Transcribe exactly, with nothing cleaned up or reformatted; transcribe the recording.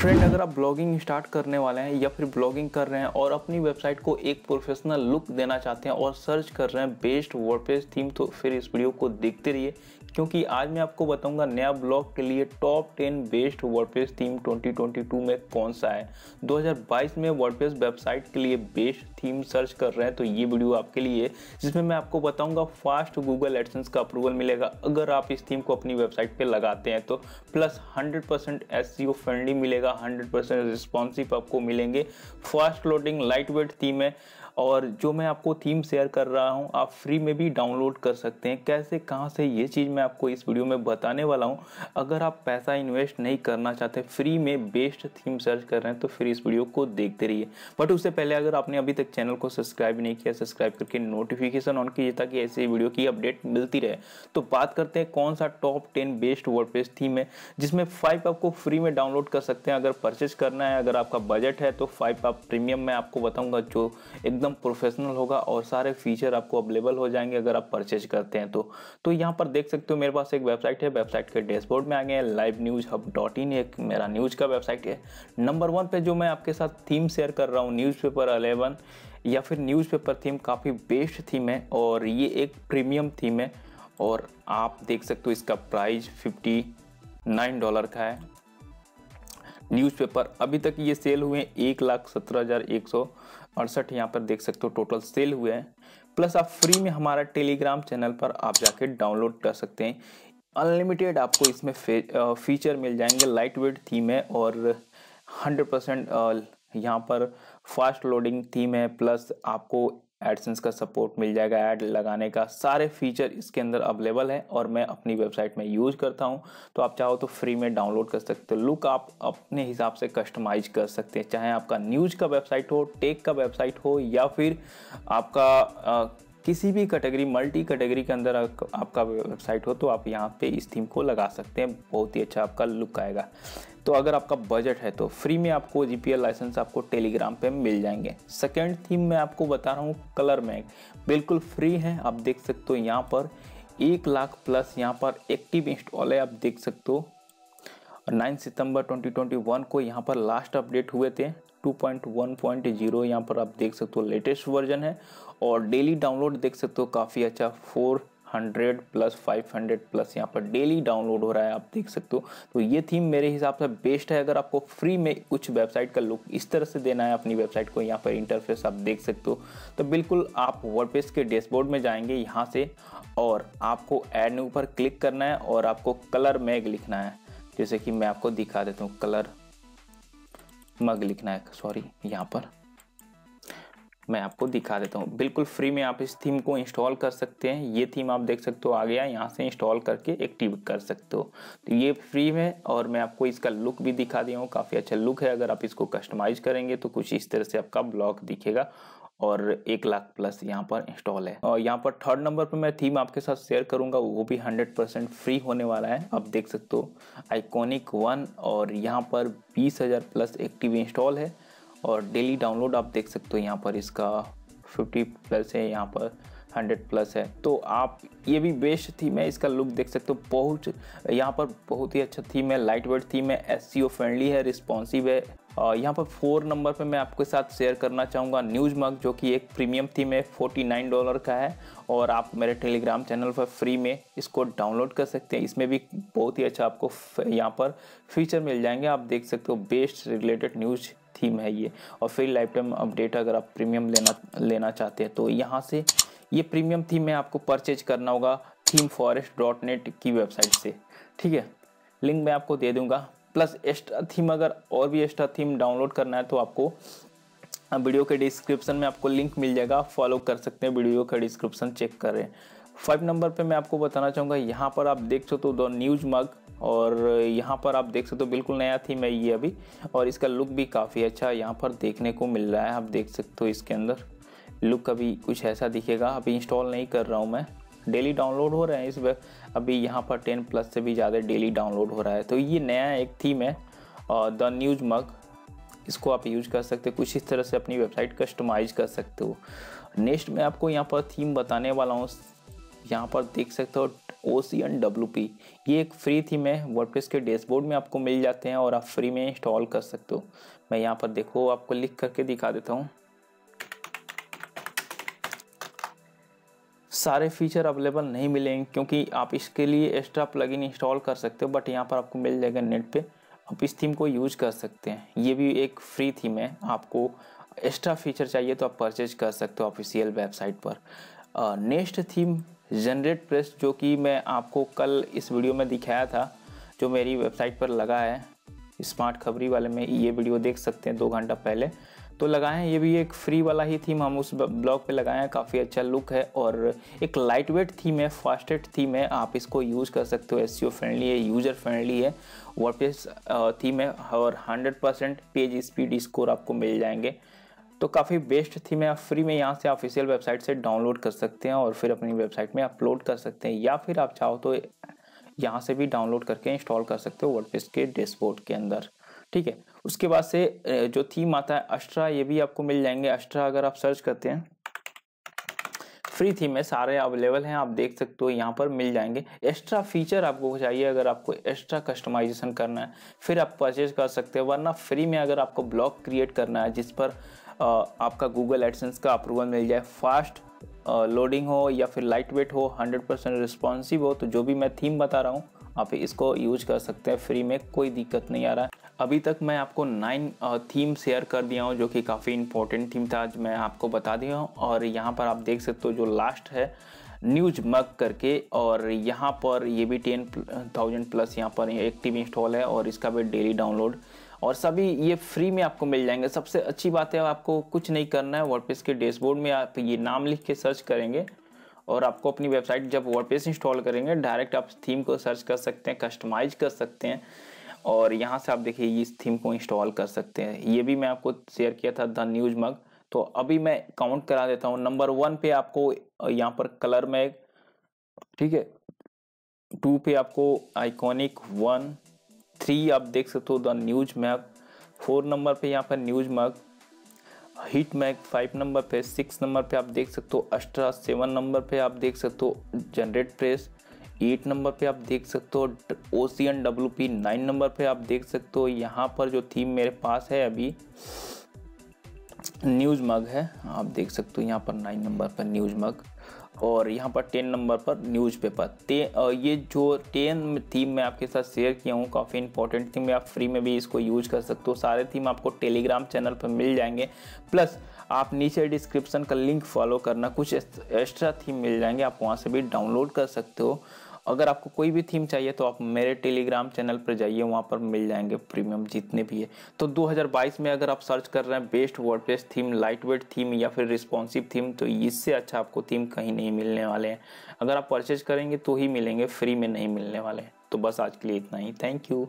Friend, अगर आप blogging start करने वाले हैं या फिर ब्लॉगिंग कर रहे हैं और अपनी वेबसाइट को एक प्रोफेशनल लुक देना चाहते हैं और सर्च कर रहे हैं बेस्ट वर्डप्रेस थीम, तो फिर इस वीडियो को देखते रहिए क्योंकि आज मैं आपको बताऊंगा नया ब्लॉग के लिए top ten best WordPress theme दो हज़ार बाईस में कौन सा है। दो हज़ार बाईस में वर्डप्रेस वेबसाइट के लिए बेस्ट थीम सर्च कर रहे हैं तो ये वीडियो आपके लिए है जिसमें मैं आपको बताऊंगा फास्ट गूगल एडसेंस का अप्रूवल मिलेगा अगर आप इस थीम को अपनी वेबसाइट पे लगाते हैं तो, plus hundred percent SEO friendly मिलेगा, हंड्रेड परसेंट रिस्पॉन्सिव आपको मिलेंगे, fast loading light weight theme है। और जो मैं आपको थीम शेयर कर रहा हूँ आप फ्री में भी डाउनलोड कर सकते हैं। कैसे कहाँ से ये चीज़ मैं आपको इस वीडियो में बताने वाला हूँ। अगर आप पैसा इन्वेस्ट नहीं करना चाहते, फ्री में बेस्ट थीम सर्च कर रहे हैं तो फिर इस वीडियो को देखते रहिए। बट उससे पहले अगर आपने अभी तक चैनल को सब्सक्राइब नहीं किया, सब्सक्राइब करके नोटिफिकेशन ऑन कीजिए ताकि ऐसे वीडियो की अपडेट मिलती रहे। तो बात करते हैं कौन सा top ten best WordPress theme है, जिसमें फाइव आपको फ्री में डाउनलोड कर सकते हैं अगर परचेज करना है। अगर आपका बजट है तो फाइव आप प्रीमियम में आपको बताऊँगा जो एकदम प्रोफेशनल होगा और सारे फीचर आपको अवेलेबल हो जाएंगे अगर आप परचेज करते हैं तो। तो यहाँ पर देख सकते हो मेरे पास एक वेबसाइट है, वेबसाइट के डैशबोर्ड में आ गए हैं। Live news hub dot in एक मेरा न्यूज का वेबसाइट है। नंबर वन पे जो मैं आपके साथ थीम शेयर कर रहा हूँ न्यूज़पेपर इलेवन या फिर न्यूज़पेपर थीम काफ़ी बेस्ट थीम है और ये एक प्रीमियम थीम है और आप देख सकते हो इसका प्राइस फिफ्टी नाइन डॉलर का है। न्यूज़पेपर अभी तक ये सेल हुए हैं एक लाख सत्रह हज़ार एक सौ अड़सठ, यहाँ पर देख सकते हो टोटल सेल हुए हैं। प्लस आप फ्री में हमारा टेलीग्राम चैनल पर आप जाके डाउनलोड कर सकते हैं। अनलिमिटेड आपको इसमें फीचर मिल जाएंगे, लाइट वेट थीम है और हंड्रेड परसेंट यहाँ पर फास्ट लोडिंग थीम है। प्लस आपको एडसेंस का सपोर्ट मिल जाएगा, ऐड लगाने का सारे फीचर इसके अंदर अवेलेबल है और मैं अपनी वेबसाइट में यूज करता हूं। तो आप चाहो तो फ्री में डाउनलोड कर सकते हो। लुक आप अपने हिसाब से कस्टमाइज कर सकते हैं, चाहे आपका न्यूज का वेबसाइट हो, टेक का वेबसाइट हो या फिर आपका आ, किसी भी कैटेगरी मल्टी कैटेगरी के अंदर आपका वेबसाइट हो तो आप यहाँ पे इस थीम को लगा सकते हैं। बहुत ही अच्छा आपका लुक आएगा। तो अगर आपका बजट है तो फ्री में आपको जीपीएल लाइसेंस आपको टेलीग्राम पे मिल जाएंगे। सेकंड थीम मैं आपको बता रहा हूँ कलरमैग, बिल्कुल फ्री है। आप देख सकते हो यहाँ पर एक लाख प्लस यहाँ पर एक्टिव इंस्टॉल है। आप देख सकते हो नौ सितंबर दो हज़ार इक्कीस को यहाँ पर लास्ट अपडेट हुए थे two point one point zero. यहाँ पर आप देख सकते हो लेटेस्ट वर्जन है और डेली डाउनलोड देख सकते हो काफ़ी अच्छा, four hundred plus five hundred plus यहाँ पर डेली डाउनलोड हो रहा है। आप देख सकते हो। तो ये थीम मेरे हिसाब से बेस्ट है अगर आपको फ्री में कुछ वेबसाइट का लुक इस तरह से देना है अपनी वेबसाइट को। यहाँ पर इंटरफेस आप देख सकते हो। तो बिल्कुल आप वर्डप्रेस के डैशबोर्ड में जाएंगे यहाँ से और आपको ऐड न्यू पर क्लिक करना है और आपको कलर मैग लिखना है, जैसे कि मैं आपको दिखा देता हूँ। कलर मग लिखना है, सॉरी, यहाँ पर मैं आपको दिखा देता हूँ। बिल्कुल फ्री में आप इस थीम को इंस्टॉल कर सकते हैं। ये थीम आप देख सकते हो आ गया, यहाँ से इंस्टॉल करके एक्टिव कर सकते हो। तो ये फ्री में और मैं आपको इसका लुक भी दिखा दिया हूँ, काफ़ी अच्छा लुक है। अगर आप इसको कस्टमाइज करेंगे तो कुछ इस तरह से आपका ब्लॉग दिखेगा और एक लाख प्लस यहाँ पर इंस्टॉल है। और यहाँ पर थर्ड नंबर पर मैं थीम आपके साथ शेयर करूँगा, वो भी हंड्रेड परसेंट फ्री होने वाला है। आप देख सकते हो आइकॉनिक वन और यहाँ पर बीस हज़ार प्लस एक्टिव इंस्टॉल है और डेली डाउनलोड आप देख सकते हो यहाँ पर इसका फिफ्टी प्लस है, यहाँ पर हंड्रेड प्लस है। तो आप ये भी बेस्ट थीम है, इसका लुक देख सकते हो। बहुत यहाँ पर बहुत ही अच्छा थीम है, लाइट वेट थीम है, एसईओ फ्रेंडली है, रिस्पॉन्सिव है। यहाँ पर फोर नंबर पे मैं आपके साथ शेयर करना चाहूँगा न्यूज़मैग, जो कि एक प्रीमियम थीम है, फोर्टी नाइन डॉलर का है और आप मेरे टेलीग्राम चैनल पर फ्री में इसको डाउनलोड कर सकते हैं। इसमें भी बहुत ही अच्छा आपको यहाँ पर फीचर मिल जाएंगे। आप देख सकते हो बेस्ट रिलेटेड न्यूज थीम है ये और फ्री लाइफ टाइम अपडेट अगर आप प्रीमियम लेना लेना चाहते हैं तो यहाँ से ये प्रीमियम थीम में आपको परचेज करना होगा थीमफॉरेस्ट डॉट नेट की वेबसाइट से, ठीक है। लिंक मैं आपको दे दूँगा। प्लस एक्स्ट्रा थीम, अगर और भी एक्स्ट्रा थीम डाउनलोड करना है तो आपको वीडियो के डिस्क्रिप्शन में आपको लिंक मिल जाएगा, फॉलो कर सकते हैं, वीडियो का डिस्क्रिप्शन चेक करें। फाइव नंबर पे मैं आपको बताना चाहूँगा, यहाँ पर आप देख सकते हो द न्यूज़मैग और यहाँ पर आप देख सकते हो बिल्कुल नया थीम है ये अभी और इसका लुक भी काफ़ी अच्छा यहाँ पर देखने को मिल रहा है। आप देख सकते हो इसके अंदर लुक अभी कुछ ऐसा दिखेगा। अभी इंस्टॉल नहीं कर रहा हूँ मैं, डेली डाउनलोड हो रहे हैं इस वक्त। अभी यहाँ पर टेन प्लस से भी ज़्यादा डेली डाउनलोड हो रहा है। तो ये नया एक थीम है द न्यूज़मैग, इसको आप यूज कर सकते हो, कुछ इस तरह से अपनी वेबसाइट कस्टमाइज कर सकते हो। नेक्स्ट मैं आपको यहाँ पर थीम बताने वाला हूँ, यहाँ पर देख सकते हो ओशियन डब्ल्यू पी। ये एक फ्री थीम है, वर्डप्रेस के डैशबोर्ड में आपको मिल जाते हैं और आप फ्री में इंस्टॉल कर सकते हो। मैं यहाँ पर देखो आपको लिख करके दिखा देता हूँ, सारे फीचर अवेलेबल नहीं मिलेंगे क्योंकि आप इसके लिए एक्स्ट्रा प्लगइन इंस्टॉल कर सकते हो, बट यहाँ पर आपको मिल जाएगा नेट पे, आप इस थीम को यूज कर सकते हैं। ये भी एक फ्री थीम है, आपको एक्स्ट्रा फीचर चाहिए तो आप परचेज कर सकते हो ऑफिशियल वेबसाइट पर। नेक्स्ट थीम जनरेट प्रेस, जो कि मैं आपको कल इस वीडियो में दिखाया था, जो मेरी वेबसाइट पर लगा है, स्मार्ट खबरी वाले में ये वीडियो देख सकते हैं दो घंटा पहले तो लगाएं। ये भी एक फ्री वाला ही थीम हम उस ब्लॉग पे लगाए हैं, काफ़ी अच्छा लुक है और एक लाइट वेट थीम है, फास्टेट थीम है, आप इसको यूज़ कर सकते हो। एसईओ फ्रेंडली है, यूज़र फ्रेंडली है, वर्डप्रेस थीम है और hundred percent page speed score आपको मिल जाएंगे। तो काफ़ी बेस्ट थीम है, आप फ्री में यहाँ से ऑफिशियल वेबसाइट से डाउनलोड कर सकते हैं और फिर अपनी वेबसाइट में अपलोड कर सकते हैं, या फिर आप चाहो तो यहाँ से भी डाउनलोड करके इंस्टॉल कर सकते हो वर्डप्रेस के डैशबोर्ड के अंदर, ठीक है। उसके बाद से जो थीम आता है अस्ट्रा, ये भी आपको मिल जाएंगे। अस्ट्रा अगर आप सर्च करते हैं, फ्री थीम है, सारे अवेलेबल हैं, आप देख सकते हो यहाँ पर मिल जाएंगे। एक्स्ट्रा फीचर आपको चाहिए अगर आपको एक्स्ट्रा कस्टमाइजेशन करना है फिर आप परचेज कर सकते हो, वरना फ्री में अगर आपको ब्लॉग क्रिएट करना है जिस पर आपका गूगल एडसेंस का अप्रूवल मिल जाए, फास्ट लोडिंग हो या फिर लाइट वेट हो, हंड्रेड परसेंट रिस्पॉन्सिव हो, तो जो भी मैं थीम बता रहा हूँ आप इसको यूज कर सकते हैं, फ्री में कोई दिक्कत नहीं आ रहा है। अभी तक मैं आपको नाइन थीम शेयर कर दिया हूँ जो कि काफ़ी इंपॉर्टेंट थीम था, आज मैं आपको बता दिया हूँ। और यहाँ पर आप देख सकते हो जो लास्ट है न्यूज़मैग करके, और यहाँ पर ये भी टेन थाउजेंड प्लस यहाँ पर एक्टिव इंस्टॉल है और इसका भी डेली डाउनलोड, और सभी ये फ्री में आपको मिल जाएंगे। सबसे अच्छी बात है आपको कुछ नहीं करना है, वर्डप्रेस के डैशबोर्ड में आप ये नाम लिख के सर्च करेंगे और आपको अपनी वेबसाइट जब वर्डप्रेस इंस्टॉल करेंगे डायरेक्ट आप थीम को सर्च कर सकते हैं, कस्टमाइज कर सकते हैं और यहाँ से आप देखिए इस थीम को इंस्टॉल कर सकते हैं। ये भी मैं आपको शेयर किया था द न्यूज़मैग, तो अभी मैं काउंट करा देता हूँ। नंबर वन पे आपको यहाँ पर कलरमैग, ठीक है, टू पे आपको आइकॉनिक वन, थ्री आप देख सकते हो द न्यूज़मैग, फोर नंबर पे यहाँ पर NewsMag, HitMag five number पे, सिक्स नंबर पे आप देख सकते हो अस्ट्रा, सेवन नंबर पे आप देख सकते हो जनरेट प्रेस, एट नंबर पे आप देख सकते हो OceanWP, nine number पे आप देख सकते हो यहाँ पर जो थीम मेरे पास है अभी न्यूज़मैग है, आप देख सकते हो यहाँ पर नाइन नंबर पर न्यूज़मैग, और यहाँ पर टेन नंबर पर न्यूज़पेपर। ये जो टेन थीम मैं आपके साथ शेयर किया हूँ काफ़ी इंपॉर्टेंट थीम है, आप फ्री में भी इसको यूज कर सकते हो। सारे थीम आपको टेलीग्राम चैनल पर मिल जाएंगे, प्लस आप नीचे डिस्क्रिप्शन का लिंक फॉलो करना, कुछ एक्स्ट्रा थीम मिल जाएंगे, आप वहाँ से भी डाउनलोड कर सकते हो। अगर आपको कोई भी थीम चाहिए तो आप मेरे टेलीग्राम चैनल पर जाइए, वहाँ पर मिल जाएंगे प्रीमियम जितने भी है। तो दो हज़ार बाईस में अगर आप सर्च कर रहे हैं best WordPress theme, lightweight theme या फिर रिस्पॉन्सिव थीम, तो इससे अच्छा आपको थीम कहीं नहीं मिलने वाले हैं। अगर आप परचेज करेंगे तो ही मिलेंगे, फ्री में नहीं मिलने वाले हैं। तो बस आज के लिए इतना ही, थैंक यू।